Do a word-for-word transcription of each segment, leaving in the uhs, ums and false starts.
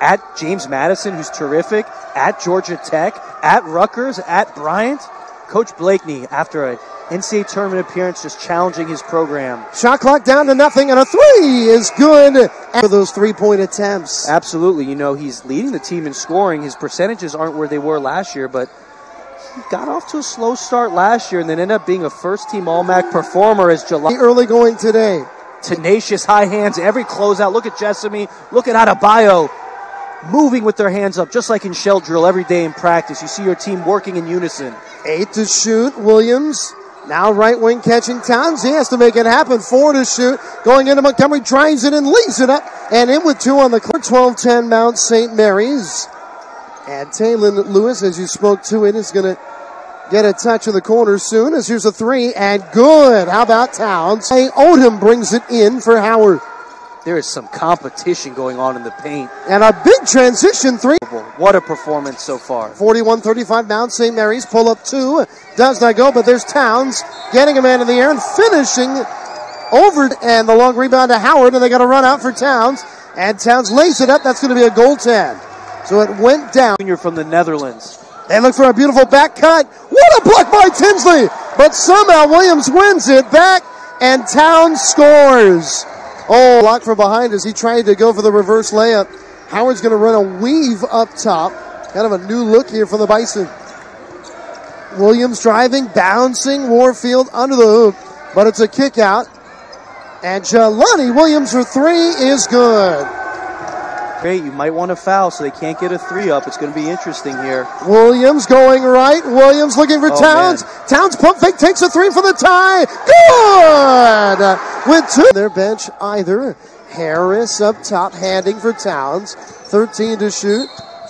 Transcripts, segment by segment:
at James Madison, who's terrific, at Georgia Tech, at Rutgers, at Bryant. Coach Blakeney, after a N C A A tournament appearance, just challenging his program. Shot clock down to nothing, and a three is good for those three-point attempts. Absolutely. You know, he's leading the team in scoring. His percentages aren't where they were last year, but he got off to a slow start last year and then ended up being a first-team All-Mac performer as Jelani. Early going today. Tenacious high hands, every closeout. Look at Jessamy. Look at Adebayo. Moving with their hands up, just like in shell drill every day in practice. You see your team working in unison. Eight to shoot, Williams. Now right wing catching Towns. He has to make it happen. Four to shoot. Going into Montgomery, drives it and leaves it up. And in with two on the court. twelve ten Mount Saint Mary's. And Taylon Lewis, as you spoke to it, is going to get a touch of the corner soon. As here's a three, and good. How about Towns? Hey, Odom brings it in for Howard. There is some competition going on in the paint. And a big transition three. What a performance so far. forty-one thirty-five Mount Saint Mary's. Pull up two. Does not go, but there's Towns getting a man in the air and finishing over. And the long rebound to Howard, and they got a run out for Towns. And Towns lays it up. That's going to be a goaltend. So it went down. Junior from the Netherlands. They look for a beautiful back cut. What a block by Tinsley. But somehow Williams wins it back, and Towns scores. Oh, block from behind as he tried to go for the reverse layup. Howard's going to run a weave up top. Kind of a new look here for the Bison. Williams driving, bouncing, Warfield under the hoop. But it's a kick out. And Jelani Williams for three is good. Great, you might want to foul so they can't get a three up. It's going to be interesting here. Williams going right. Williams looking for oh, Towns. Man. Towns pump fake, takes a three for the tie. Good! With two their bench either. Harris up top handing for Towns. thirteen to shoot.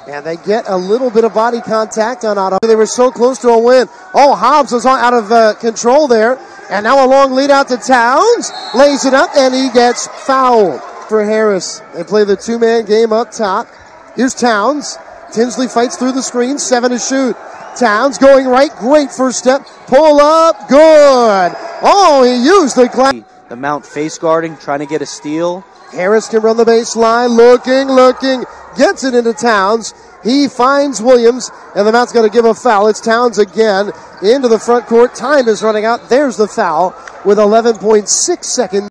And they get a little bit of body contact on Otto. They were so close to a win. Oh, Hobbs was out of uh, control there. And now a long lead out to Towns. Lays it up and he gets fouled for Harris. They play the two-man game up top. Here's Towns. Tinsley fights through the screen. seven to shoot. Towns going right. Great first step. Pull up. Good. Oh, he used the glass. The Mount face guarding, trying to get a steal. Harris can run the baseline, looking, looking, gets it into Towns. He finds Williams, and the Mount's going to give a foul. It's Towns again into the front court. Time is running out. There's the foul with eleven point six seconds.